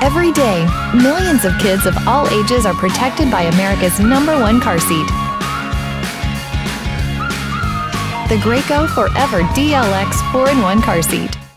Every day, millions of kids of all ages are protected by America's #1 car seat. The Graco 4Ever DLX 4-in-1 car seat.